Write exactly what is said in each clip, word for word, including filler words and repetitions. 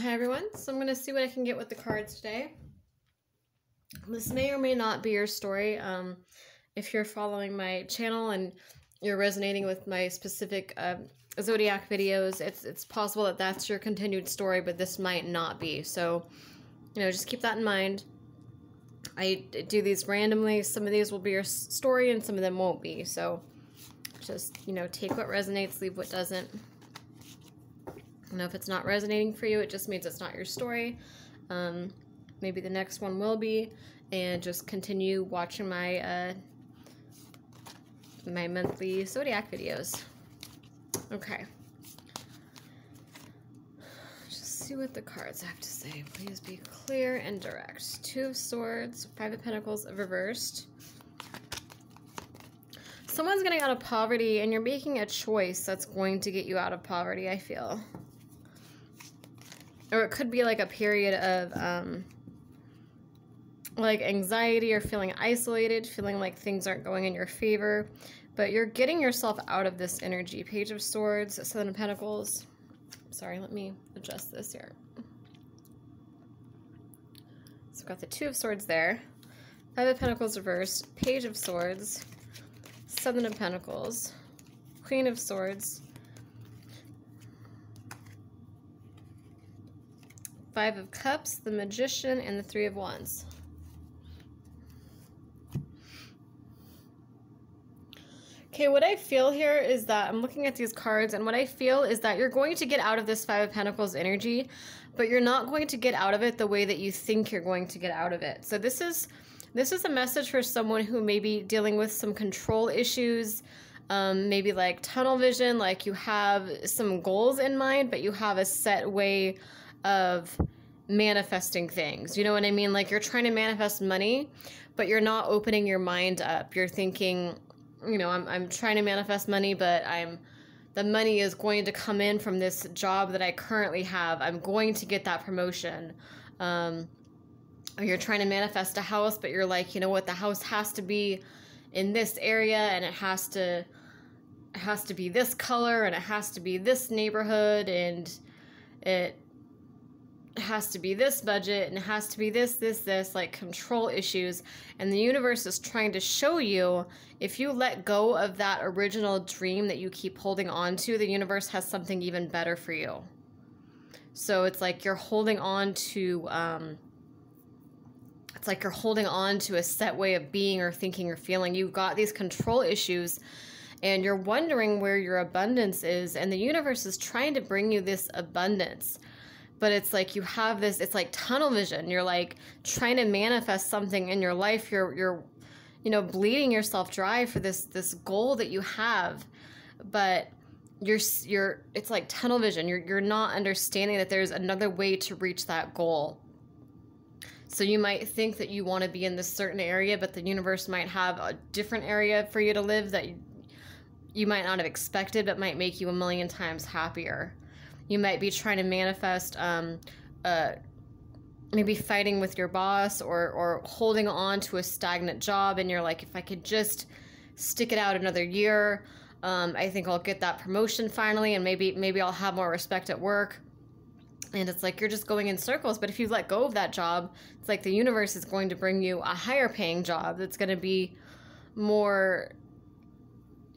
Hi everyone, so I'm going to see what I can get with the cards today. This may or may not be your story. Um, if you're following my channel and you're resonating with my specific uh, Zodiac videos, it's, it's possible that that's your continued story, but this might not be. So, you know, just keep that in mind. I do these randomly. Some of these will be your story and some of them won't be. So just, you know, take what resonates, leave what doesn't. You know, if it's not resonating for you, it just means it's not your story. Um, maybe the next one will be, and just continue watching my uh, my monthly Zodiac videos. Okay. Just see what the cards have to say. Please be clear and direct. Two of Swords, Five of Pentacles reversed. Someone's getting out of poverty, and you're making a choice that's going to get you out of poverty, I feel. Or it could be like a period of um, like anxiety or feeling isolated, feeling like things aren't going in your favor. But you're getting yourself out of this energy. Page of Swords, Seven of Pentacles. Sorry, let me adjust this here. So we've got the Two of Swords there. Five of Pentacles reversed. Page of Swords. Seven of Pentacles. Queen of Swords. Five of Cups, the Magician, and the Three of Wands. Okay, what I feel here is that I'm looking at these cards, and what I feel is that you're going to get out of this Five of Pentacles energy, but you're not going to get out of it the way that you think you're going to get out of it. So this is this is a message for someone who may be dealing with some control issues. Um, maybe like tunnel vision, like you have some goals in mind, but you have a set way of manifesting things. You know what I mean? Like you're trying to manifest money, but you're not opening your mind up. You're thinking, you know, I'm, I'm trying to manifest money, but I'm, the money is going to come in from this job that I currently have. I'm going to get that promotion. Um, or you're trying to manifest a house, but you're like, you know what? The house has to be in this area, and it has to, it has to be this color, and it has to be this neighborhood, and it has to be this budget, and it has to be this, this, this, like control issues. And the universe is trying to show you, if you let go of that original dream that you keep holding on to, the universe has something even better for you. So it's like you're holding on to, um, it's like you're holding on to a set way of being or thinking or feeling. You've got these control issues, and you're wondering where your abundance is, and the universe is trying to bring you this abundance. But it's like you have this, it's like tunnel vision. You're like trying to manifest something in your life. You're, you're, you know, bleeding yourself dry for this, this goal that you have, but you're, you're, it's like tunnel vision. You're, you're not understanding that there's another way to reach that goal. So you might think that you want to be in this certain area, but the universe might have a different area for you to live that you, you might not have expected, but might make you a million times happier. You might be trying to manifest um, uh, maybe fighting with your boss, or, or holding on to a stagnant job, and you're like, if I could just stick it out another year, um, I think I'll get that promotion finally, and maybe, maybe I'll have more respect at work. And it's like you're just going in circles. But if you let go of that job, it's like the universe is going to bring you a higher paying job that's going to be more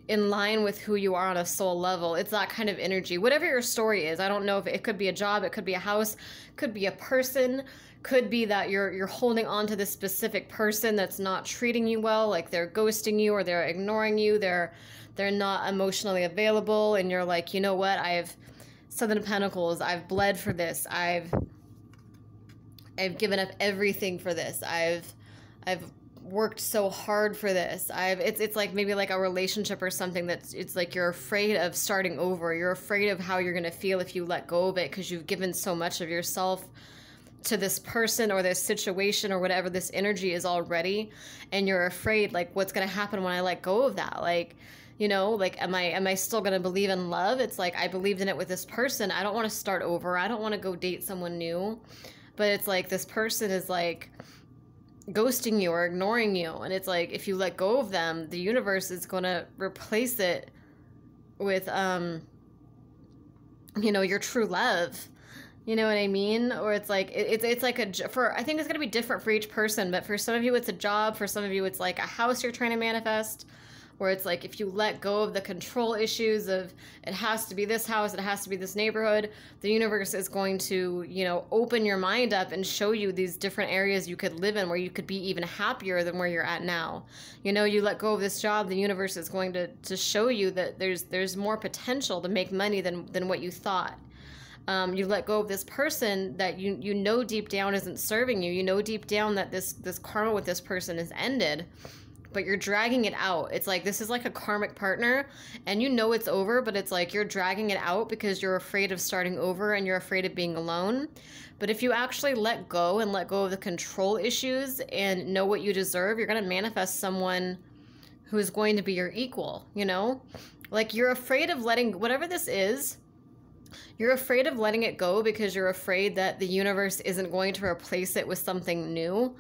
in line with who you are on a soul level. It's that kind of energy. Whatever your story is, I don't know if it could be a job, it could be a house, could be a person, could be that you're you're holding on to this specific person that's not treating you well, like they're ghosting you, or they're ignoring you, they're they're not emotionally available, and you're like, you know what, I've Seven of Pentacles, I've bled for this, I've I've given up everything for this, I've I've worked so hard for this. I've it's it's like maybe like a relationship or something that's it's like you're afraid of starting over. You're afraid of how you're gonna feel if you let go of it, because you've given so much of yourself to this person or this situation or whatever this energy is already, and you're afraid, like, what's gonna happen when I let go of that? Like, you know, like, am I am I still gonna believe in love? It's like, I believed in it with this person. I don't want to start over. I don't want to go date someone new. But it's like this person is like ghosting you or ignoring you, and it's like if you let go of them, the universe is gonna replace it with um you know, your true love. You know what I mean? Or it's like, it, it's it's like a, for, I think it's going to be different for each person, but for some of you it's a job, for some of you it's like a house you're trying to manifest, where it's like if you let go of the control issues of it has to be this house, it has to be this neighborhood, the universe is going to, you know, open your mind up and show you these different areas you could live in where you could be even happier than where you're at now. You know, you let go of this job, the universe is going to, to show you that there's there's more potential to make money than, than what you thought. Um, you let go of this person that you you know deep down isn't serving you. You know deep down that this this karma with this person is ended, but you're dragging it out. It's like this is like a karmic partner, and you know it's over, but it's like you're dragging it out because you're afraid of starting over and you're afraid of being alone. But if you actually let go and let go of the control issues and know what you deserve, you're going to manifest someone who is going to be your equal, you know? Like you're afraid of letting whatever this is. You're afraid of letting it go because you're afraid that the universe isn't going to replace it with something new.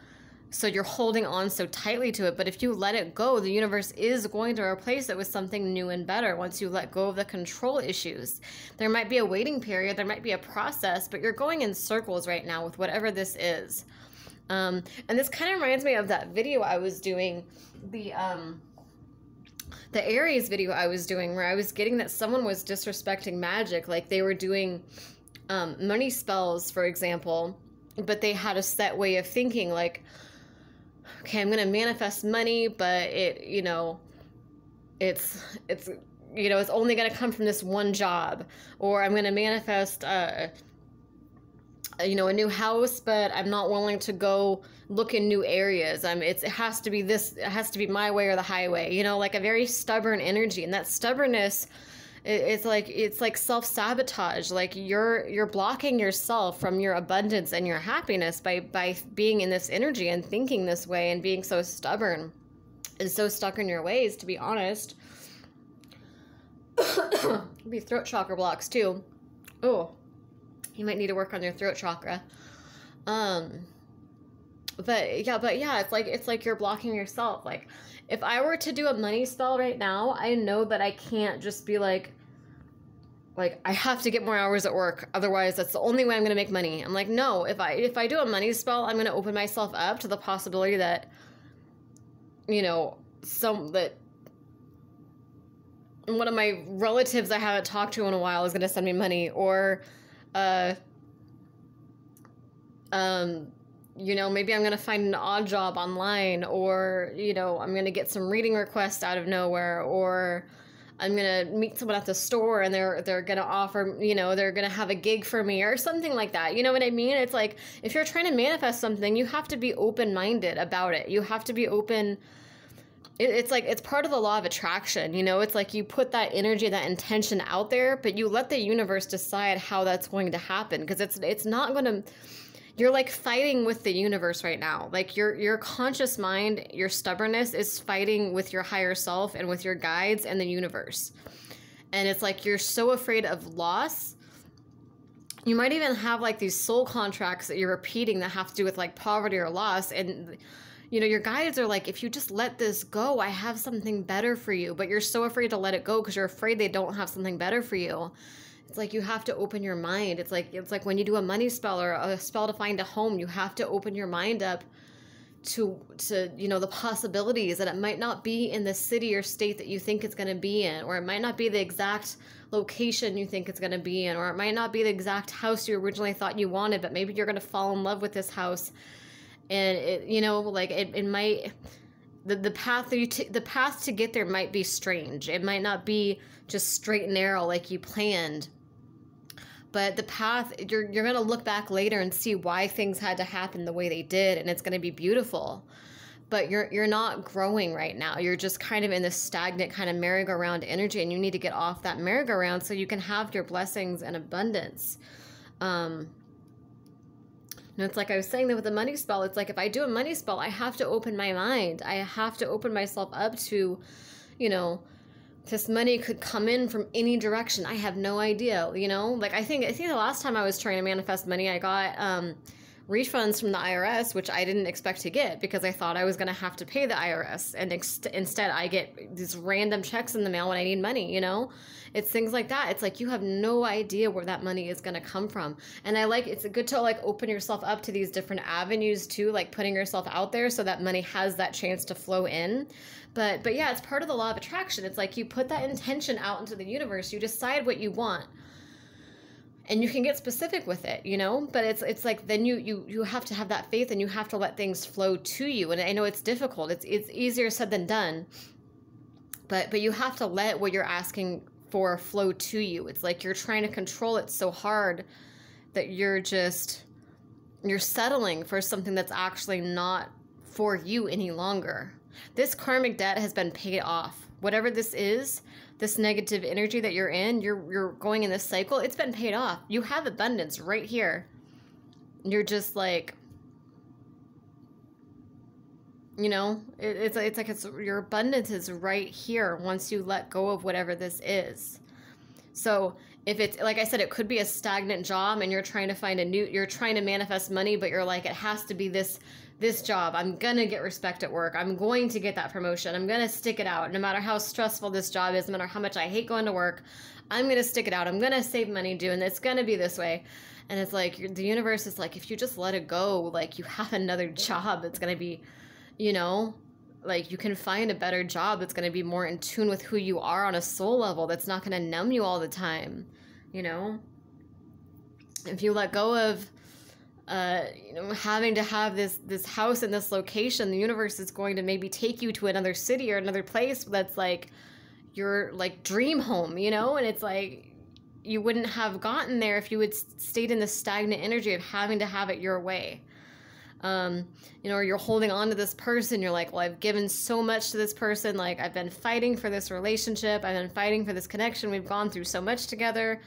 So you're holding on so tightly to it. But if you let it go, the universe is going to replace it with something new and better once you let go of the control issues. There might be a waiting period. There might be a process. But you're going in circles right now with whatever this is. Um, and this kind of reminds me of that video I was doing. The... Um, The Aries video I was doing where I was getting that someone was disrespecting magic, like they were doing um, money spells, for example, but they had a set way of thinking like, okay, I'm going to manifest money, but it, you know, it's, it's, you know, it's only going to come from this one job, or I'm going to manifest, uh, you know, a new house, but I'm not willing to go look in new areas. I'm, it's, it has to be this, it has to be my way or the highway, you know, like a very stubborn energy. And that stubbornness, it, it's like, it's like self-sabotage. Like you're, you're blocking yourself from your abundance and your happiness by, by being in this energy and thinking this way and being so stubborn and so stuck in your ways, to be honest. Be throat chakra blocks too. Oh, you might need to work on your throat chakra. Um, but yeah, but yeah, it's like, it's like you're blocking yourself. Like if I were to do a money spell right now, I know that I can't just be like, like I have to get more hours at work. Otherwise that's the only way I'm going to make money. I'm like, no, if I, if I do a money spell, I'm going to open myself up to the possibility that, you know, some, that, one of my relatives I haven't talked to in a while is going to send me money, or, Uh, um, you know, maybe I'm going to find an odd job online, or, you know, I'm going to get some reading requests out of nowhere, or I'm going to meet someone at the store and they're, they're going to offer, you know, they're going to have a gig for me or something like that. You know what I mean? It's like, if you're trying to manifest something, you have to be open-minded about it. You have to be open. It, it's like, it's part of the law of attraction, you know, it's like you put that energy, that intention out there, but you let the universe decide how that's going to happen. Because it's, it's not going to, you're like fighting with the universe right now. Like your, your conscious mind, your stubbornness is fighting with your higher self and with your guides and the universe. And it's like, you're so afraid of loss. You might even have like these soul contracts that you're repeating that have to do with like poverty or loss. And you know, your guides are like, if you just let this go, I have something better for you. But you're so afraid to let it go because you're afraid they don't have something better for you. It's like you have to open your mind. It's like, it's like when you do a money spell or a spell to find a home, you have to open your mind up to, to you know, the possibilities that it might not be in the city or state that you think it's going to be in, or it might not be the exact location you think it's going to be in, or it might not be the exact house you originally thought you wanted, but maybe you're going to fall in love with this house. And it, you know, like it, it might, the, the path that you t the path to get there might be strange. It might not be just straight and narrow like you planned, but the path, you're, you're going to look back later and see why things had to happen the way they did. And it's going to be beautiful, but you're, you're not growing right now. You're just kind of in this stagnant kind of merry-go-round energy, and you need to get off that merry-go-round so you can have your blessings and abundance. Um, And it's like I was saying that with the money spell, it's like if I do a money spell, I have to open my mind. I have to open myself up to, you know, this money could come in from any direction. I have no idea, you know, like I think, I think the last time I was trying to manifest money, I got um, refunds from the I R S, which I didn't expect to get because I thought I was going to have to pay the I R S. And ex instead I get these random checks in the mail when I need money, you know, it's things like that. It's like, you have no idea where that money is going to come from. And I like, it's good to like open yourself up to these different avenues too, like putting yourself out there so that money has that chance to flow in. But, but yeah, it's part of the law of attraction. It's like you put that intention out into the universe, you decide what you want. And you can get specific with it, you know, but it's, it's like, then you, you, you have to have that faith and you have to let things flow to you. And I know it's difficult. It's, it's easier said than done, but, but you have to let what you're asking for flow to you. It's like, you're trying to control it so hard that you're just, you're settling for something that's actually not for you any longer. This karmic debt has been paid off. Whatever this is, this negative energy that you're in, you're, you're going in this cycle, it's been paid off. You have abundance right here. You're just like, you know, it, it's, it's like it's, your abundance is right here once you let go of whatever this is. So if it's, like I said, it could be a stagnant job and you're trying to find a new, you're trying to manifest money, but you're like, it has to be this, this job. I'm going to get respect at work. I'm going to get that promotion. I'm going to stick it out. No matter how stressful this job is, no matter how much I hate going to work, I'm going to stick it out. I'm going to save money due, and it's going to be this way. And it's like, the universe is like, if you just let it go, like you have another job that's going to be, you know, like you can find a better job that's going to be more in tune with who you are on a soul level. That's not going to numb you all the time. You know, if you let go of, uh, you know, having to have this, this house in this location, the universe is going to maybe take you to another city or another place that's like your like dream home, you know? And it's like, you wouldn't have gotten there if you had stayed in the stagnant energy of having to have it your way. Um, you know, or you're holding on to this person. You're like, well, I've given so much to this person. Like I've been fighting for this relationship. I've been fighting for this connection. We've gone through so much together.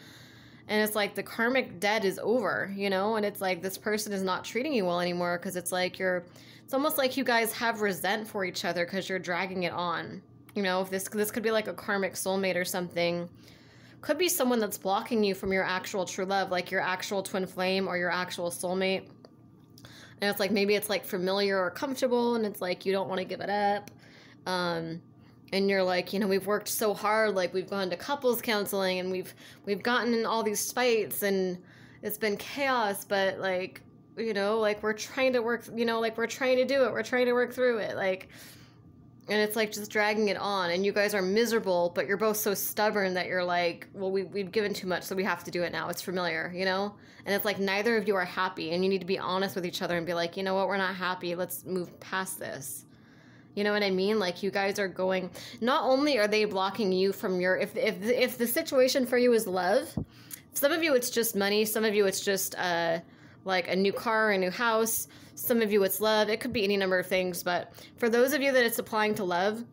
And it's like the karmic debt is over, you know? And it's like, this person is not treating you well anymore. Cause it's like, you're, it's almost like you guys have resent for each other cause you're dragging it on. You know, if this, this could be like a karmic soulmate or something. Could be someone that's blocking you from your actual true love, like your actual twin flame or your actual soulmate. And it's like, maybe it's like familiar or comfortable and it's like, you don't want to give it up. Um, and you're like, you know, we've worked so hard. Like we've gone to couples counseling and we've, we've gotten in all these fights and it's been chaos, but like, you know, like we're trying to work, you know, like we're trying to do it. We're trying to work through it. Like, and it's like just dragging it on and you guys are miserable, but you're both so stubborn that you're like, well, we, we've given too much, so we have to do it now. It's familiar, you know? And it's like neither of you are happy and you need to be honest with each other and be like, you know what? We're not happy. Let's move past this. You know what I mean? Like you guys are going, not only are they blocking you from your, if, if, if the situation for you is love, some of you it's just money. Some of you it's just uh, like a new car, a new house. Some of you it's love. It could be any number of things, but for those of you that it's applying to love,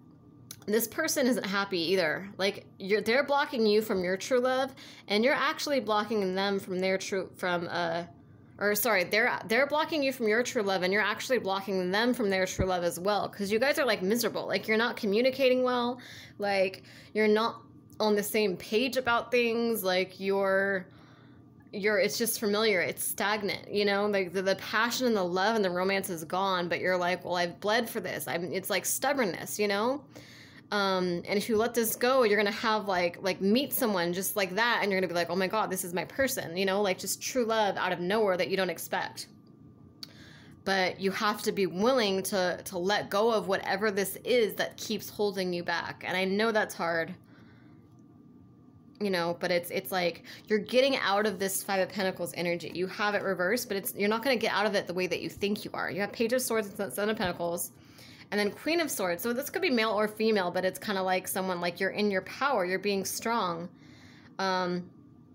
this person isn't happy either. Like you're, they're blocking you from your true love and you're actually blocking them from their true, from, uh, or sorry, they're, they're blocking you from your true love and you're actually blocking them from their true love as well. Cause you guys are like miserable. Like you're not communicating well. Like you're not on the same page about things. Like you're, You're, it's just familiar. It's stagnant, you know, like the, the passion and the love and the romance is gone, but you're like, well, I've bled for this. I'm, it's like stubbornness, you know? Um, and if you let this go, you're going to have like, like meet someone just like that. And you're going to be like, oh my God, this is my person, you know, like just true love out of nowhere that you don't expect. But you have to be willing to, to let go of whatever this is that keeps holding you back. And I know that's hard. You know, but it's, it's like, you're getting out of this Five of Pentacles energy. You have it reversed, but it's, you're not going to get out of it the way that you think you are. You have Page of Swords and Seven of Pentacles and then Queen of Swords. So this could be male or female, but it's kind of like someone like you're in your power, you're being strong. Um,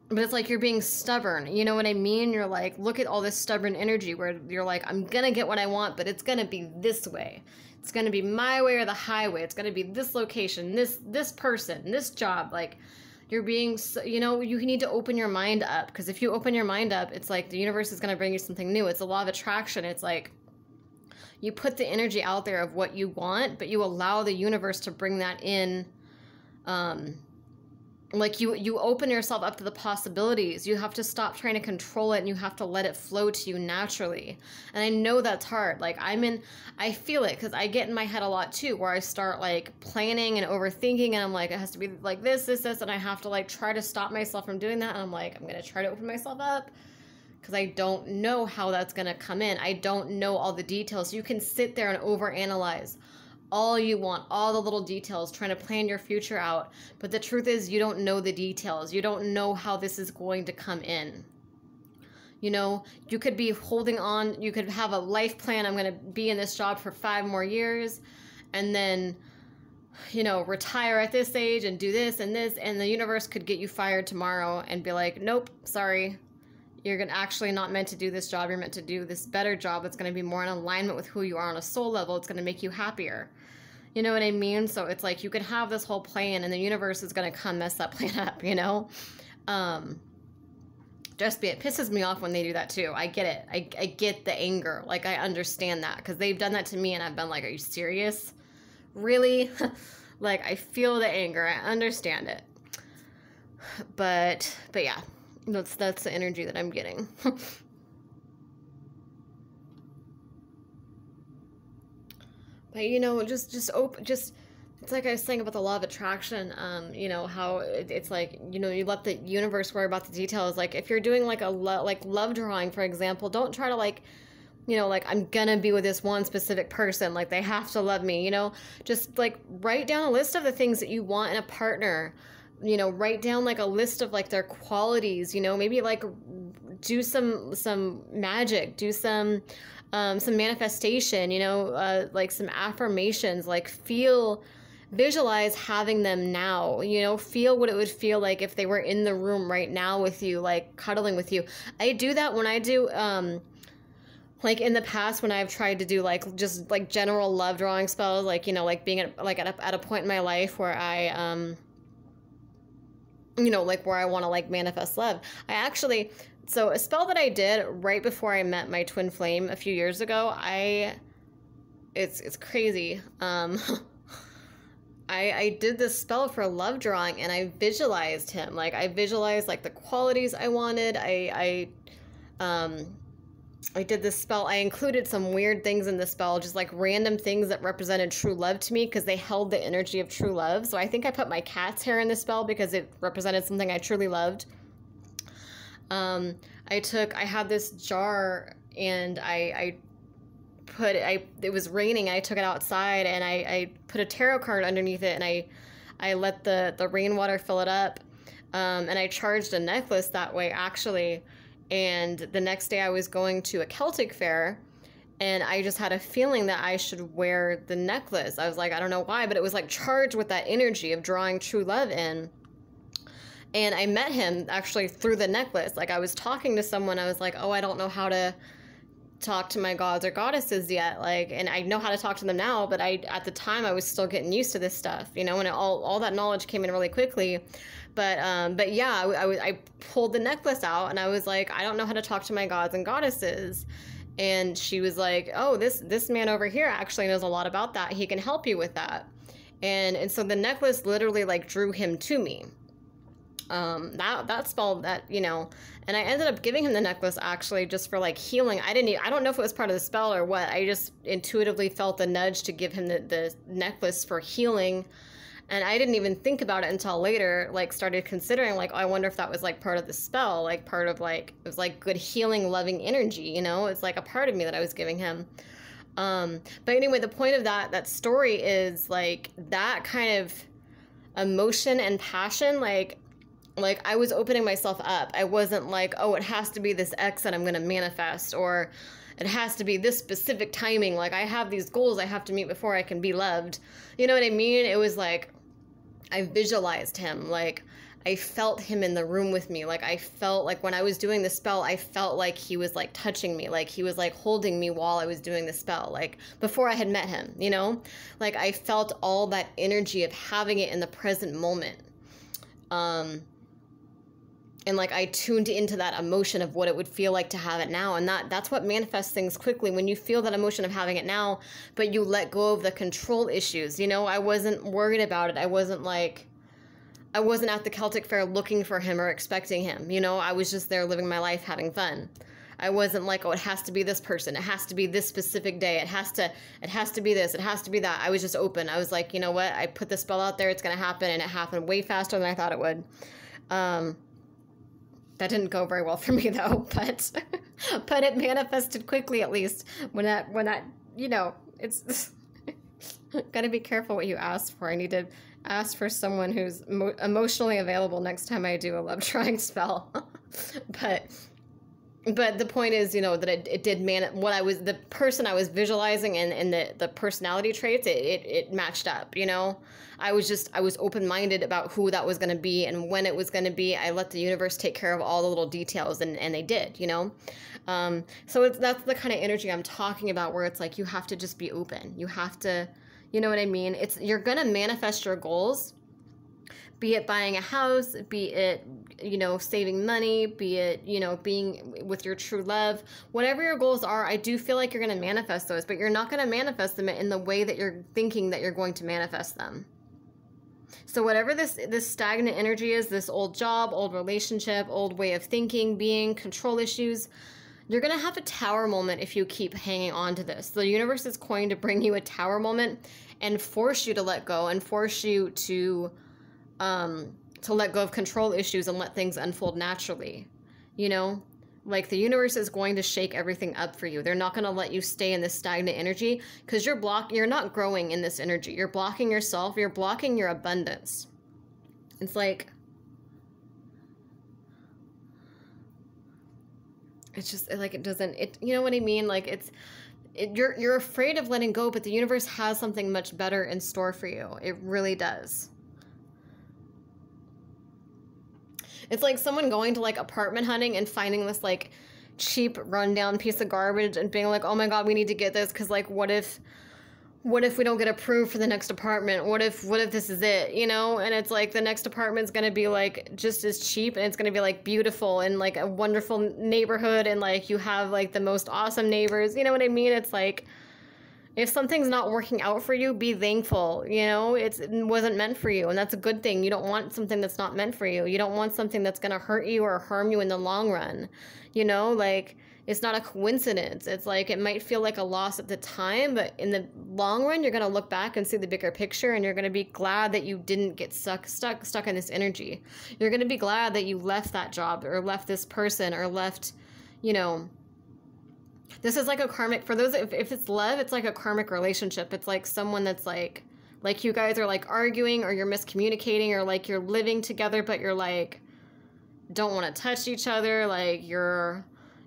but it's like, you're being stubborn. You know what I mean? You're like, look at all this stubborn energy where you're like, I'm going to get what I want, but it's going to be this way. It's going to be my way or the highway. It's going to be this location, this, this person, this job, like, you're being, you know, you need to open your mind up because if you open your mind up, it's like the universe is going to bring you something new. It's the law of attraction. It's like you put the energy out there of what you want, but you allow the universe to bring that in, um, Like you, you open yourself up to the possibilities. You have to stop trying to control it, and you have to let it flow to you naturally. And I know that's hard. Like I'm in, I feel it because I get in my head a lot too, where I start like planning and overthinking, and I'm like, it has to be like this, this, this, and I have to like try to stop myself from doing that. And I'm like, I'm gonna try to open myself up because I don't know how that's gonna come in. I don't know all the details. You can sit there and overanalyze all you want, all the little details, trying to plan your future out. But the truth is you don't know the details. You don't know how this is going to come in. You know, you could be holding on, you could have a life plan. I'm going to be in this job for five more years and then, you know, retire at this age and do this and this. And the universe could get you fired tomorrow and be like, nope, sorry. You're gonna actually not meant to do this job. You're meant to do this better job. It's going to be more in alignment with who you are on a soul level. It's going to make you happier. You know what I mean? So it's like you could have this whole plan and the universe is going to come mess that plan up, you know? Um, just be, it pisses me off when they do that too. I get it. I, I get the anger. Like I understand that because they've done that to me and I've been like, are you serious? Really? Like I feel the anger. I understand it. But, but yeah. That's, that's the energy that I'm getting. But, you know, just, just open, just, it's like I was saying about the law of attraction, um, you know, how it, it's like, you know, you let the universe worry about the details. Like if you're doing like a, lo like love drawing, for example, don't try to like, you know, like I'm gonna be with this one specific person. Like they have to love me, you know, just like write down a list of the things that you want in a partner. You know, write down like a list of like their qualities, you know, maybe like do some, some magic, do some, um, some manifestation, you know, uh, like some affirmations, like feel, visualize having them now, you know, feel what it would feel like if they were in the room right now with you, like cuddling with you. I do that when I do, um, like in the past when I've tried to do like just like general love drawing spells, like, you know, like being at, like at a, at a point in my life where I, um, you know, like where I want to like manifest love. I actually, so a spell that I did right before I met my twin flame a few years ago, I, it's, it's crazy. Um, I, I did this spell for love drawing and I visualized him. Like I visualized like the qualities I wanted. I, I, um, I did this spell. I included some weird things in the spell, just like random things that represented true love to me because they held the energy of true love. So I think I put my cat's hair in the spell because it represented something I truly loved. Um, I took, I had this jar and I, I put, I, it was raining. I took it outside and I, I put a tarot card underneath it and I, I let the, the rainwater fill it up. Um, and I charged a necklace that way actually. And the next day I was going to a Celtic fair and I just had a feeling that I should wear the necklace. I was like, I don't know why, but it was like charged with that energy of drawing true love in. And I met him actually through the necklace. Like I was talking to someone. I was like, oh, I don't know how to talk to my gods or goddesses yet. Like, and I know how to talk to them now, but I, at the time I was still getting used to this stuff, you know, and it all, all that knowledge came in really quickly. But, um, but yeah, I, I, I pulled the necklace out and I was like, I don't know how to talk to my gods and goddesses. And she was like, oh, this, this man over here actually knows a lot about that. He can help you with that. And, and so the necklace literally like drew him to me. Um, that, that spell that, you know, and I ended up giving him the necklace actually just for like healing. I didn't even, I don't know if it was part of the spell or what. I just intuitively felt the nudge to give him the, the necklace for healing. And I didn't even think about it until later, like started considering like, oh, I wonder if that was like part of the spell, like part of like, it was like good healing, loving energy, you know, it's like a part of me that I was giving him. Um, but anyway, the point of that, that story is like that kind of emotion and passion, like, like I was opening myself up. I wasn't like, oh, it has to be this ex that I'm going to manifest, or it has to be this specific timing. Like I have these goals I have to meet before I can be loved. You know what I mean? It was like, I visualized him. Like I felt him in the room with me. Like I felt like when I was doing the spell, I felt like he was like touching me. Like he was like holding me while I was doing the spell, like before I had met him, you know, like I felt all that energy of having it in the present moment. Um, And like I tuned into that emotion of what it would feel like to have it now. And that that's what manifests things quickly, when you feel that emotion of having it now, but you let go of the control issues. You know, I wasn't worried about it. I wasn't like, I wasn't at the Celtic Fair looking for him or expecting him. You know, I was just there living my life, having fun. I wasn't like, oh, it has to be this person. It has to be this specific day. It has to, it has to be this. It has to be that. I was just open. I was like, you know what? I put the spell out there. It's going to happen. And it happened way faster than I thought it would. Um, that didn't go very well for me though, but, but it manifested quickly, at least when that, when that, you know, it's got to be careful what you ask for. I need to ask for someone who's mo emotionally available next time I do a love trying spell. but, But the point is, you know, that it, it did man. What I was, the person I was visualizing, and, and the, the personality traits, it, it, it matched up, you know. I was just, I was open-minded about who that was going to be and when it was going to be. I let the universe take care of all the little details, and, and they did, you know. Um, so it's, that's the kind of energy I'm talking about, where it's like, you have to just be open. You have to, you know what I mean? It's, you're going to manifest your goals, be it buying a house, be it, you know, saving money, be it, you know, being with your true love, whatever your goals are. I do feel like you're going to manifest those, but you're not going to manifest them in the way that you're thinking that you're going to manifest them. So whatever this, this stagnant energy is, this old job, old relationship, old way of thinking, being, control issues, you're going to have a tower moment if you keep hanging on to this. The universe is going to bring you a tower moment and force you to let go, and force you to, um, to let go of control issues and let things unfold naturally. You know, like the universe is going to shake everything up for you. They're not going to let you stay in this stagnant energy, because you're block you're not growing in this energy. You're blocking yourself. You're blocking your abundance. It's like, it's just like, it doesn't, it, you know what I mean? Like it's, it, you're, you're afraid of letting go, but the universe has something much better in store for you. It really does. It's like someone going to like apartment hunting and finding this like cheap rundown piece of garbage and being like, oh my God, we need to get this. Cause like, what if, what if we don't get approved for the next apartment? What if, what if this is it, you know? And it's like, the next apartment's going to be like just as cheap, and it's going to be like beautiful and like a wonderful neighborhood. And like, you have like the most awesome neighbors, you know what I mean? It's like, if something's not working out for you, be thankful. You know, it's, it wasn't meant for you. And that's a good thing. You don't want something that's not meant for you. You don't want something that's going to hurt you or harm you in the long run. You know, like it's not a coincidence. It's like, it might feel like a loss at the time, but in the long run, you're going to look back and see the bigger picture, and you're going to be glad that you didn't get stuck, stuck, stuck in this energy. You're going to be glad that you left that job, or left this person, or left, you know, this is like a karmic, for those, if, if it's love, it's like a karmic relationship. It's like someone that's like, like you guys are like arguing, or you're miscommunicating, or like you're living together, but you're like, don't want to touch each other. Like you're,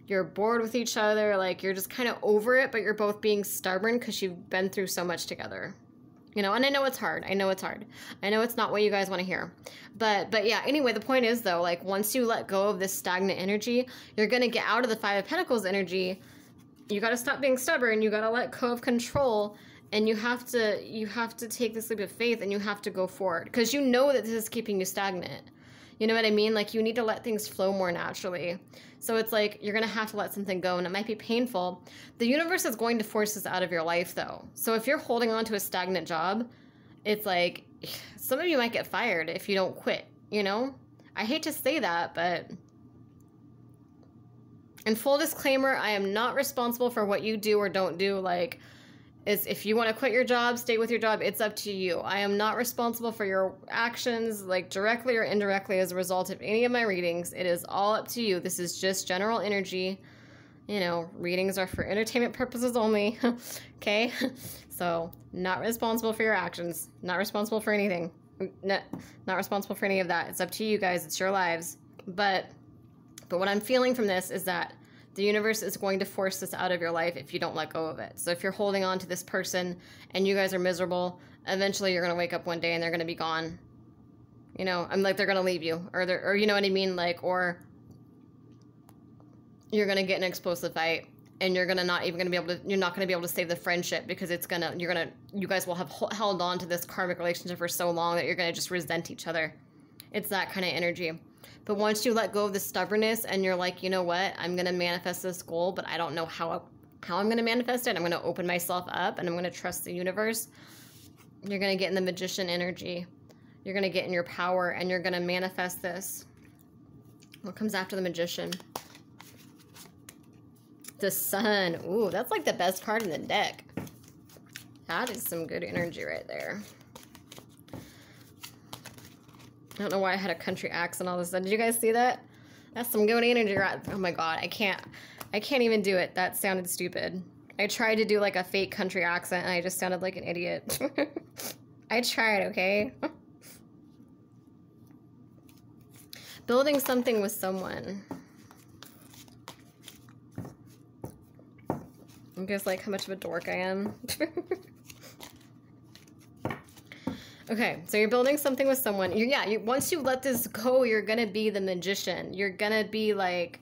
you're bored with each other. Like you're just kind of over it, but you're both being stubborn because you've been through so much together. You know, and I know it's hard. I know it's hard. I know it's not what you guys want to hear. But, but yeah, anyway, the point is though, like once you let go of this stagnant energy, you're going to get out of the Five of Pentacles energy. You got to stop being stubborn. You got to let go of control, and you have to, you have to take this leap of faith, and you have to go forward, because you know that this is keeping you stagnant. You know what I mean? Like you need to let things flow more naturally. So it's like, you're going to have to let something go, and it might be painful. The universe is going to force this out of your life though. So if you're holding on to a stagnant job, it's like, some of you might get fired if you don't quit, you know? I hate to say that, but and full disclaimer, I am not responsible for what you do or don't do. Like, is if you want to quit your job, stay with your job, it's up to you. I am not responsible for your actions, like directly or indirectly as a result of any of my readings. It is all up to you. This is just general energy. You know, readings are for entertainment purposes only. Okay? So, not responsible for your actions. Not responsible for anything. No, not responsible for any of that. It's up to you guys. It's your lives. But But what I'm feeling from this is that the universe is going to force this out of your life if you don't let go of it. So if you're holding on to this person and you guys are miserable, eventually you're going to wake up one day and they're going to be gone. You know, I'm like, they're going to leave you, or they're, or you know what I mean? Like, or you're going to get in an explosive fight, and you're going to not even going to be able to, you're not going to be able to save the friendship, because it's going to, you're going to, you guys will have held on to this karmic relationship for so long that you're going to just resent each other. It's that kind of energy. But once you let go of the stubbornness and you're like, you know what, I'm going to manifest this goal, but I don't know how, how I'm going to manifest it. I'm going to open myself up, and I'm going to trust the universe. You're going to get in the magician energy. You're going to get in your power and you're going to manifest this. What comes after the Magician? The Sun. Ooh, that's like the best card in the deck. That is some good energy right there. I don't know why I had a country accent all of a sudden. Did you guys see that? That's some good energy right. Oh my God, I can't. I can't even do it. That sounded stupid. I tried to do like a fake country accent and I just sounded like an idiot. I tried, okay? Building something with someone. You guys like how much of a dork I am? Okay, so you're building something with someone. You're, yeah, you, once you let this go, you're gonna be the Magician. You're gonna be like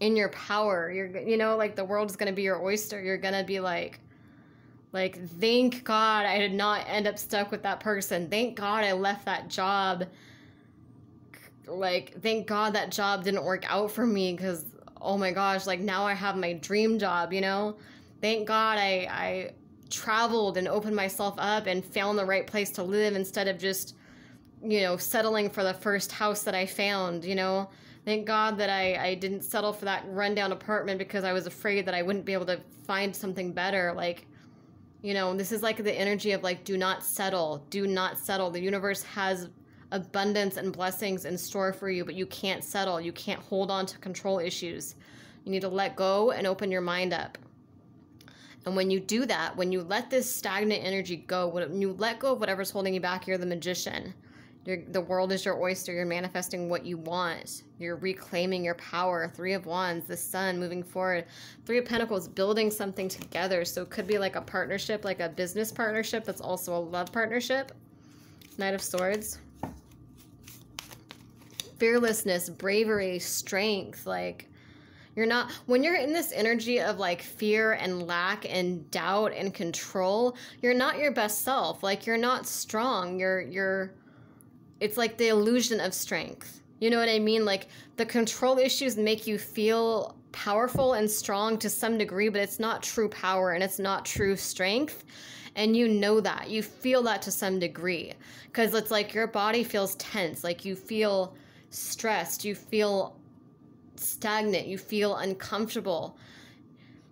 in your power. You're, you know, like the world's gonna be your oyster. You're gonna be like, like, thank God I did not end up stuck with that person. Thank God I left that job. Like, thank God that job didn't work out for me because, oh my gosh, like now I have my dream job, you know? Thank God I, I traveled and opened myself up and found the right place to live instead of just, you know, settling for the first house that I found, you know? Thank God that I, I didn't settle for that rundown apartment because I was afraid that I wouldn't be able to find something better. Like, you know, this is like the energy of like, do not settle, do not settle. The universe has abundance and blessings in store for you, but you can't settle. You can't hold on to control issues. You need to let go and open your mind up. And when you do that, when you let this stagnant energy go, when you let go of whatever's holding you back, you're the Magician. You're, the world is your oyster. You're manifesting what you want. You're reclaiming your power. Three of Wands, the Sun, moving forward. Three of Pentacles, building something together. So it could be like a partnership, like a business partnership. That's also a love partnership. Knight of Swords. Fearlessness, bravery, strength. Like, you're not, when you're in this energy of like fear and lack and doubt and control, you're not your best self. Like, you're not strong. You're, you're, it's like the illusion of strength. You know what I mean? Like, the control issues make you feel powerful and strong to some degree, but it's not true power and it's not true strength. And you know that. You feel that to some degree. Because it's like your body feels tense. Like, you feel stressed. You feel stagnant. You feel uncomfortable.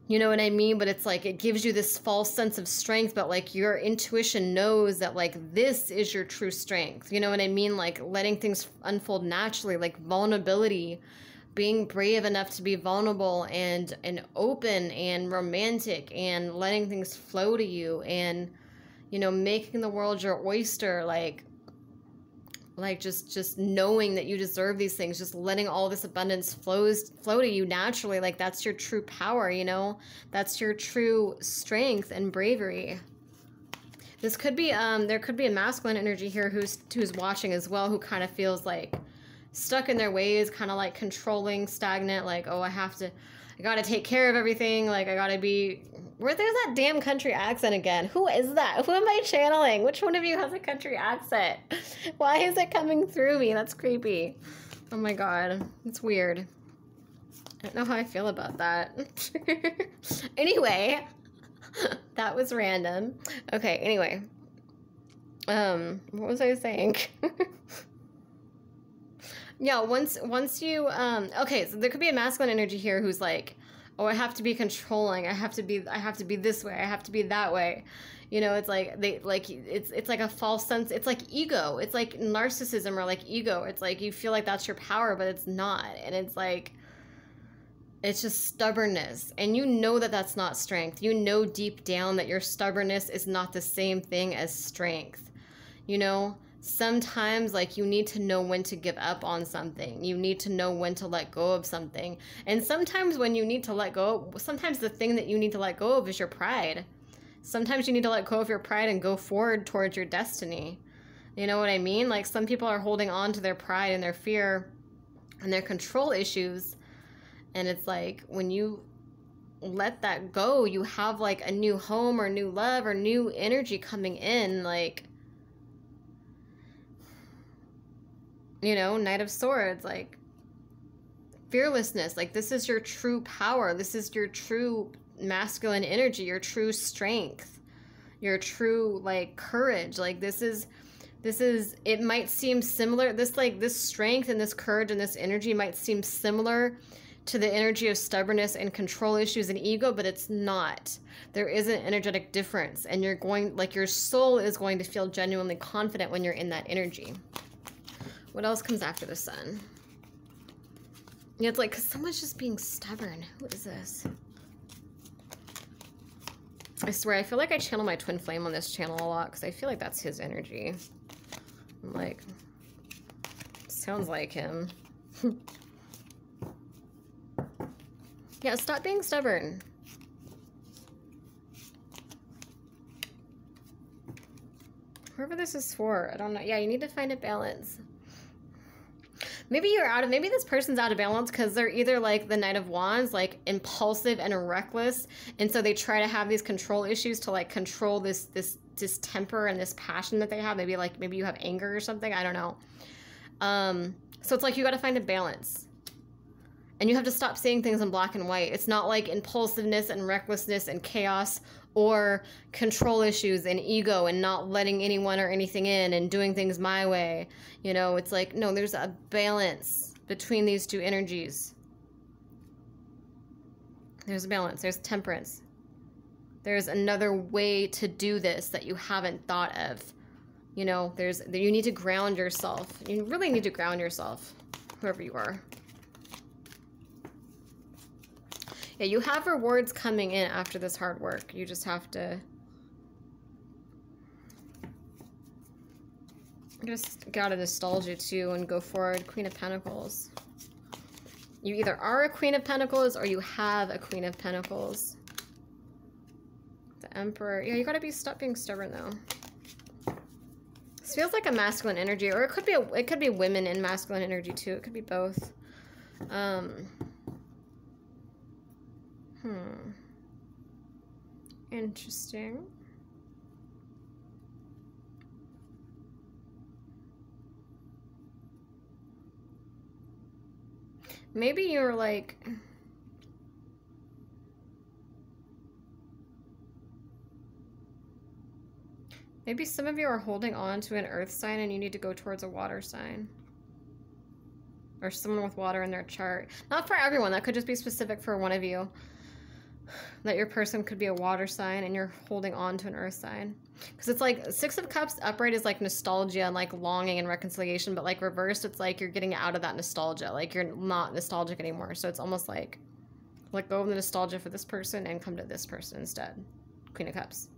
You know what I mean? But it's like it gives you this false sense of strength, but like your intuition knows that like this is your true strength. You know what I mean? Like letting things unfold naturally, like vulnerability, being brave enough to be vulnerable and and open and romantic and letting things flow to you and, you know, making the world your oyster, like like just just knowing that you deserve these things, just letting all this abundance flows flow to you naturally. Like, that's your true power, you know? That's your true strength and bravery. This could be um there could be a masculine energy here who's who's watching as well, who kind of feels like stuck in their ways, kind of like controlling, stagnant, like, oh, I have to I gotta take care of everything, like I gotta be. Where there's that damn country accent again. Who is that? Who am I channeling? Which one of you has a country accent? Why is it coming through me? That's creepy. Oh my God. It's weird. I don't know how I feel about that. Anyway, that was random. Okay, anyway. Um, what was I saying? Yeah, once once you um okay, so there could be a masculine energy here who's like, oh, I have to be controlling. I have to be, I have to be this way. I have to be that way. You know, it's like, they, like, it's, it's like a false sense. It's like ego. It's like narcissism or like ego. It's like, you feel like that's your power, but it's not. And it's like, it's just stubbornness. And you know that that's not strength. You know, deep down that your stubbornness is not the same thing as strength. You know, sometimes like you need to know when to give up on something. You need to know when to let go of something. And sometimes when you need to let go, sometimes the thing that you need to let go of is your pride. Sometimes you need to let go of your pride and go forward towards your destiny. You know what I mean? Like, some people are holding on to their pride and their fear and their control issues. And it's like, when you let that go, you have like a new home or new love or new energy coming in. Like, you know, Knight of Swords, like fearlessness, like this is your true power. This is your true masculine energy, your true strength, your true like courage. Like, this is This is, it might seem similar, this like, this strength and this courage and this energy might seem similar to the energy of stubbornness and control issues and ego, but it's not. There is an energetic difference, and you're going, like your soul is going to feel genuinely confident when you're in that energy. What else comes after the sun? Yeah, it's like, because someone's just being stubborn. Who is this? I swear, I feel like I channel my twin flame on this channel a lot, because I feel like that's his energy. I'm like, sounds like him. Yeah, stop being stubborn. Whoever this is for, I don't know. Yeah, you need to find a balance. Maybe you're out of, maybe this person's out of balance because they're either like the Knight of Wands, like impulsive and reckless. And so they try to have these control issues to like control this, this, this temper and this passion that they have. Maybe like, maybe you have anger or something. I don't know. Um, so it's like, you got to find a balance. And you have to stop seeing things in black and white. It's not like impulsiveness and recklessness and chaos or control issues and ego and not letting anyone or anything in and doing things my way. You know, it's like, no, there's a balance between these two energies. There's a balance. There's temperance. There's another way to do this that you haven't thought of. You know, there's, you need to ground yourself. You really need to ground yourself, whoever you are. Yeah, you have rewards coming in after this hard work. You just have to just get out of nostalgia too and go forward. Queen of Pentacles. You either are a Queen of Pentacles or you have a Queen of Pentacles. The Emperor. Yeah, you gotta be stop being stubborn though. This feels like a masculine energy, or it could be a, it could be women in masculine energy too. It could be both. Um. Hmm. Interesting. Maybe you're like... Maybe some of you are holding on to an earth sign and you need to go towards a water sign. Or someone with water in their chart. Not for everyone. That could just be specific for one of you. That your person could be a water sign and you're holding on to an earth sign. Because it's like Six of Cups upright is like nostalgia and like longing and reconciliation, but like reversed, it's like you're getting out of that nostalgia. Like you're not nostalgic anymore. So it's almost like let go of the nostalgia for this person and come to this person instead. Queen of Cups.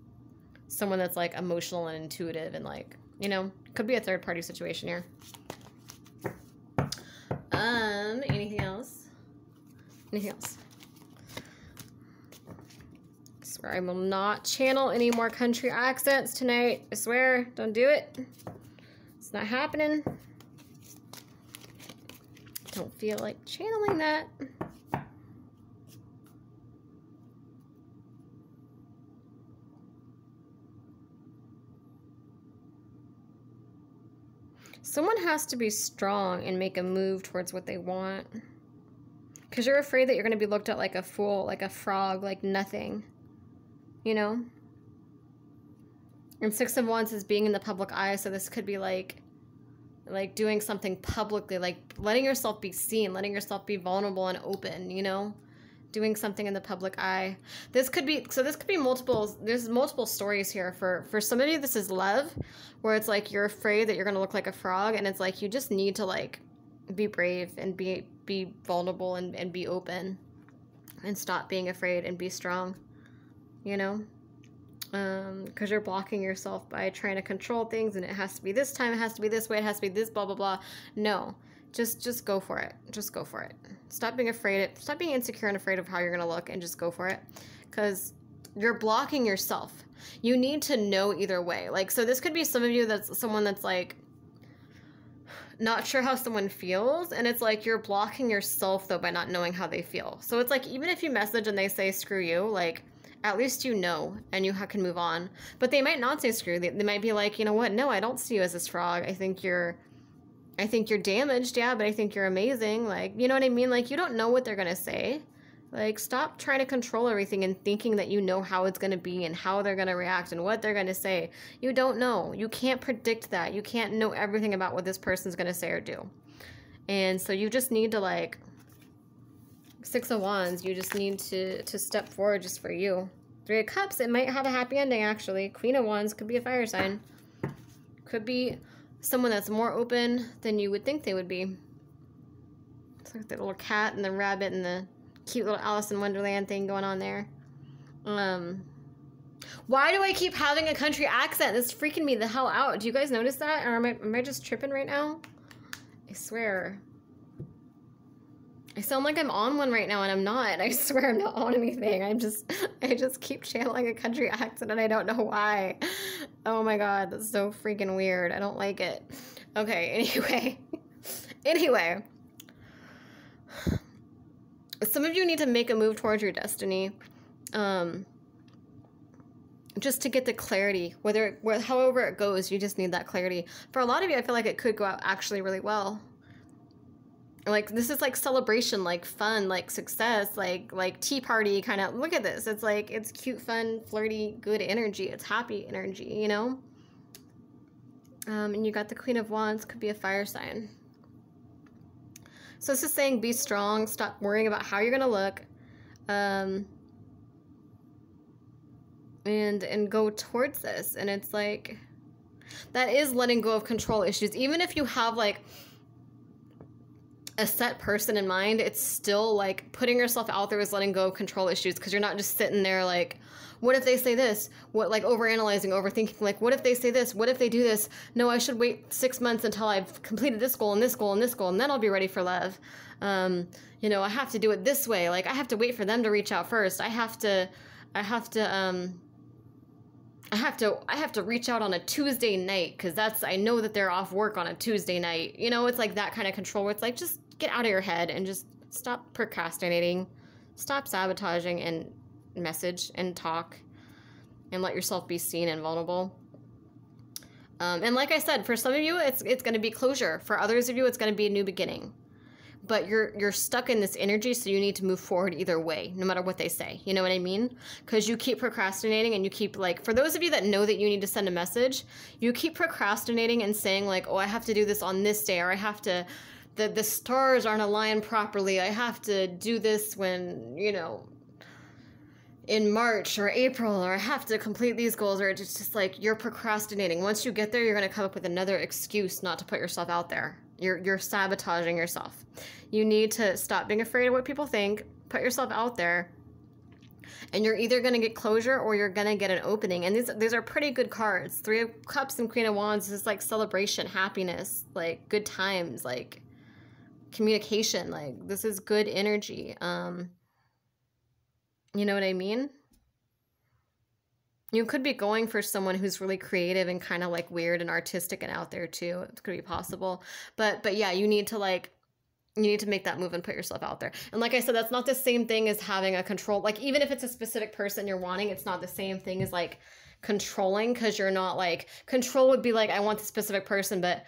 Someone that's like emotional and intuitive and like, you know, could be a third party situation here. Um, anything else? Anything else? I will not channel any more country accents tonight. I swear, don't do it. It's not happening. Don't feel like channeling that. Someone has to be strong and make a move towards what they want. Because you're afraid that you're going to be looked at like a fool, like a frog, like nothing. You know? And Six of Wands is being in the public eye, so this could be like, like doing something publicly, like letting yourself be seen, letting yourself be vulnerable and open, you know? Doing something in the public eye. This could be, so this could be multiple, there's multiple stories here. For, for some of you, this is love, where it's like you're afraid that you're gonna look like a frog, and it's like you just need to like be brave and be, be vulnerable and, and be open and stop being afraid and be strong. You know, um, because you're blocking yourself by trying to control things, and it has to be this time, it has to be this way, it has to be this, blah, blah, blah. No, just, just go for it. Just go for it. Stop being afraid. Stop being insecure and afraid of how you're going to look, and just go for it, because you're blocking yourself. You need to know either way. Like, so this could be some of you that's someone that's like, not sure how someone feels, and it's like you're blocking yourself though by not knowing how they feel. So it's like, even if you message and they say, screw you, like, at least you know, and you can move on. But they might not say screw. They, they might be like, you know what? No, I don't see you as this frog. I think you're, I think you're damaged. Yeah, but I think you're amazing. Like, you know what I mean? Like, you don't know what they're gonna say. Like, stop trying to control everything and thinking that you know how it's going to be and how they're going to react and what they're going to say. You don't know. You can't predict that. You can't know everything about what this person's going to say or do. And so you just need to, like, Six of Wands, you just need to, to step forward just for you. Three of Cups, it might have a happy ending, actually. Queen of Wands could be a fire sign. Could be someone that's more open than you would think they would be. It's like the little cat and the rabbit and the cute little Alice in Wonderland thing going on there. Um, why do I keep having a country accent? It's freaking me the hell out. Do you guys notice that? Or am I, am I just tripping right now? I swear. I sound like I'm on one right now, and I'm not. I swear I'm not on anything. I'm just, I just keep channeling a country accent, and I don't know why. Oh my God, that's so freaking weird. I don't like it. Okay, anyway. Anyway. Some of you need to make a move towards your destiny, um, just to get the clarity. Whether, whether, however it goes, you just need that clarity. For a lot of you, I feel like it could go out actually really well. Like, this is like celebration, like fun, like success, like like tea party kind of. Look at this. It's like, it's cute, fun, flirty, good energy. It's happy energy, you know? Um, and you got the Queen of Wands, could be a fire sign. So this is saying be strong, stop worrying about how you're going to look, um, and and go towards this. And it's like, that is letting go of control issues. Even if you have like a set person in mind, it's still like putting yourself out there is letting go of control issues, because you're not just sitting there like, what if they say this? What, like overanalyzing, overthinking, like, what if they say this? What if they do this? No, I should wait six months until I've completed this goal and this goal and this goal, and then I'll be ready for love. Um, you know, I have to do it this way. Like, I have to wait for them to reach out first. I have to, I have to, um, I have to, I have to reach out on a Tuesday night, because that's, I know that they're off work on a Tuesday night. You know, it's like that kind of control where it's like, just get out of your head and just stop procrastinating, stop sabotaging, and message and talk and let yourself be seen and vulnerable. Um, and like I said, for some of you, it's it's going to be closure. For others of you, it's going to be a new beginning. But you're you're stuck in this energy, so you need to move forward either way, no matter what they say. You know what I mean? Because you keep procrastinating and you keep like, for those of you that know that you need to send a message, you keep procrastinating and saying like, oh, I have to do this on this day, or I have to, the, the stars aren't aligned properly. I have to do this when, you know, in March or April, or I have to complete these goals, or it's just like you're procrastinating. Once you get there, you're going to come up with another excuse not to put yourself out there. You're, you're sabotaging yourself. You need to stop being afraid of what people think, put yourself out there, and you're either going to get closure or you're going to get an opening. And these, these are pretty good cards. Three of Cups and Queen of Wands is like celebration, happiness, like good times, like communication. Like, this is good energy. Um, You know what I mean? You could be going for someone who's really creative and kind of like weird and artistic and out there too. It could be possible. But but yeah, you need to like, you need to make that move and put yourself out there. And like I said, that's not the same thing as having a control. Like, even if it's a specific person you're wanting, it's not the same thing as like controlling, because you're not like, control would be like, I want the specific person, but it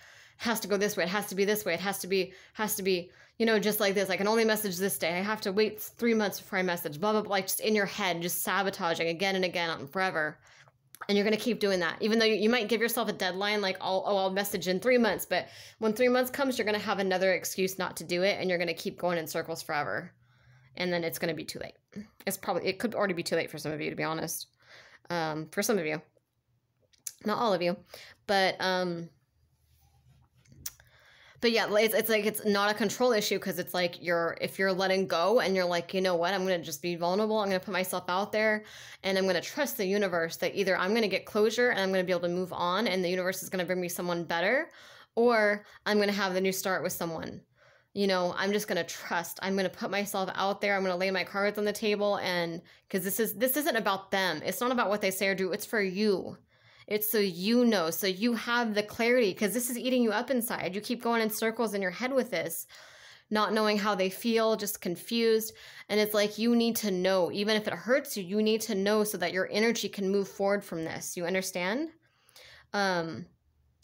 has to go this way. It has to be this way. It has to be, has to be, you know, just like this. I can only message this day. I have to wait three months before I message. Blah, blah, blah. Like, just in your head, just sabotaging again and again and forever. And you're going to keep doing that. Even though you, you might give yourself a deadline, like, I'll, oh, I'll message in three months. But when three months comes, you're going to have another excuse not to do it. And you're going to keep going in circles forever. And then it's going to be too late. It's probably, it could already be too late for some of you, to be honest. Um, for some of you. Not all of you. But, um... But yeah, it's, it's like, it's not a control issue, because it's like you're, if you're letting go and you're like, you know what, I'm going to just be vulnerable. I'm going to put myself out there, and I'm going to trust the universe that either I'm going to get closure and I'm going to be able to move on, and the universe is going to bring me someone better, or I'm going to have the new start with someone. You know, I'm just going to trust. I'm going to put myself out there. I'm going to lay my cards on the table, and because this is, this isn't about them. It's not about what they say or do. It's for you. It's so you know, so you have the clarity, because this is eating you up inside. You keep going in circles in your head with this, not knowing how they feel, just confused. And it's like, you need to know, even if it hurts you, you need to know so that your energy can move forward from this. You understand? Um,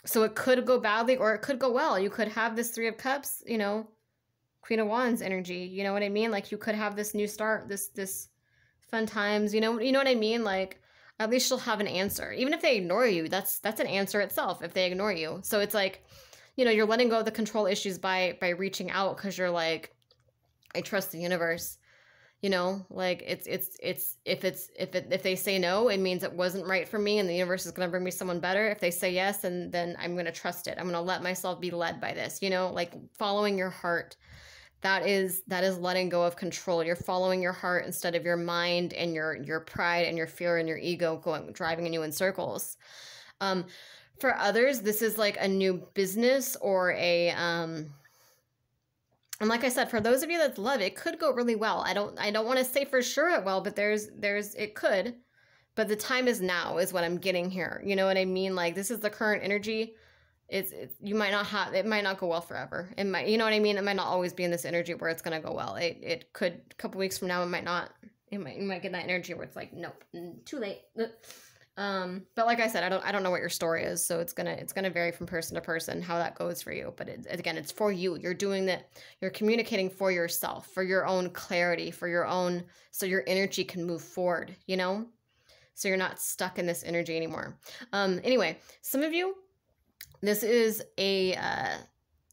so it could go badly or it could go well. You could have this Three of Cups, you know, Queen of Wands energy. You know what I mean? Like, you could have this new start, this, this fun times, you know, you know what I mean? Like, at least you'll have an answer. Even if they ignore you, that's, that's an answer itself if they ignore you. So it's like, you know, you're letting go of the control issues by, by reaching out. 'Cause you're like, I trust the universe, you know, like it's, it's, it's, if it's, if it, if they say no, it means it wasn't right for me and the universe is going to bring me someone better. If they say yes, and then I'm going to trust it. I'm going to let myself be led by this, you know, like following your heart. That is, that is letting go of control. You're following your heart instead of your mind and your, your pride and your fear and your ego going, driving you in circles. Um, for others, this is like a new business or a, um, and like I said, for those of you that love, it could go really well. I don't, I don't want to say for sure it will, but there's, there's, it could, but the time is now is what I'm getting here. You know what I mean? Like, this is the current energy. It's, it's, you might not have, it might not go well forever. It might, you know what I mean? It might not always be in this energy where it's going to go well. It, it could, a couple weeks from now, it might not, it might, you might get that energy where it's like, nope, too late. Um, but like I said, I don't, I don't know what your story is. So it's going to, it's going to vary from person to person, how that goes for you. But it, again, it's for you. You're doing that. You're communicating for yourself, for your own clarity, for your own, so your energy can move forward, you know, so you're not stuck in this energy anymore. Um, anyway, some of you, this is a, uh,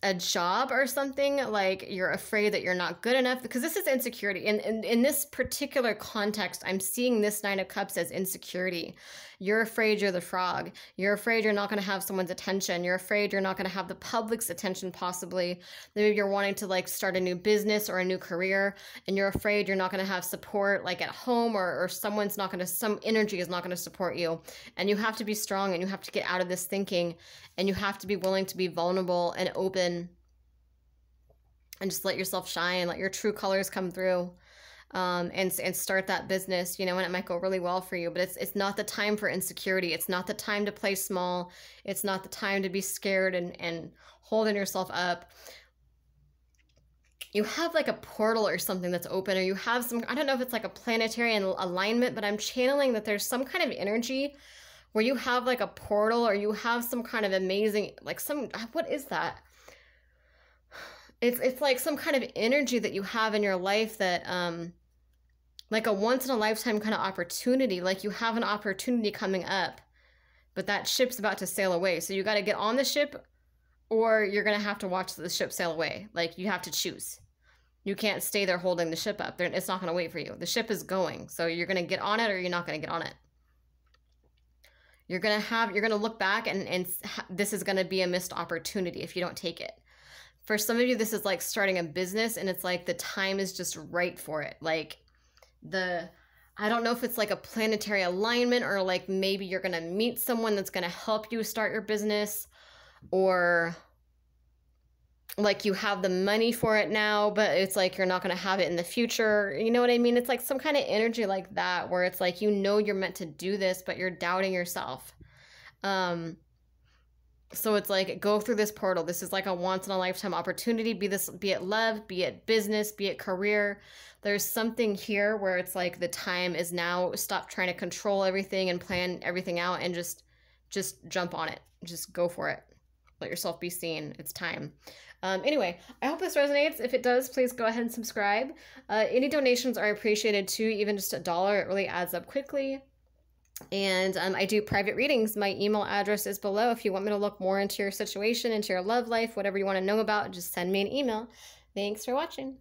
a job or something, like you're afraid that you're not good enough, because this is insecurity. And in, in, in this particular context, I'm seeing this Nine of Cups as insecurity. You're afraid you're the frog. You're afraid you're not going to have someone's attention. You're afraid you're not going to have the public's attention, possibly. Maybe you're wanting to like start a new business or a new career, and you're afraid you're not going to have support like at home, or, or someone's not going to, some energy is not going to support you. And you have to be strong, and you have to get out of this thinking, and you have to be willing to be vulnerable and open, and just let yourself shine, let your true colors come through, um, and, and start that business, you know, and it might go really well for you, but it's, it's not the time for insecurity. It's not the time to play small. It's not the time to be scared and, and holding yourself up. You have like a portal or something that's open, or you have some, I don't know if it's like a planetary alignment, but I'm channeling that there's some kind of energy where you have like a portal, or you have some kind of amazing, like some, what is that? It's, it's like some kind of energy that you have in your life that, um, like a once in a lifetime kind of opportunity, like you have an opportunity coming up, but that ship's about to sail away. So you got to get on the ship, or you're going to have to watch the ship sail away. Like, you have to choose. You can't stay there holding the ship up. It's not going to wait for you. The ship is going. So you're going to get on it, or you're not going to get on it. You're going to have, you're going to look back, and, and this is going to be a missed opportunity if you don't take it. For some of you, this is like starting a business, and it's like the time is just right for it. Like the, I don't know if it's like a planetary alignment, or like maybe you're going to meet someone that's going to help you start your business, or like you have the money for it now, but it's like you're not going to have it in the future. You know what I mean? It's like some kind of energy like that, where it's like, you know, you're meant to do this, but you're doubting yourself. Um, So it's like, go through this portal. This is like a once in a lifetime opportunity, be this, be it love, be it business, be it career. There's something here where it's like the time is now. Stop trying to control everything and plan everything out, and just, just jump on it. Just go for it. Let yourself be seen. It's time. Um, anyway, I hope this resonates. If it does, please go ahead and subscribe. Uh, any donations are appreciated too. Even just a dollar, it really adds up quickly. And um, I do private readings. My email address is below. If you want me to look more into your situation, into your love life, whatever you want to know about, just send me an email. Thanks for watching.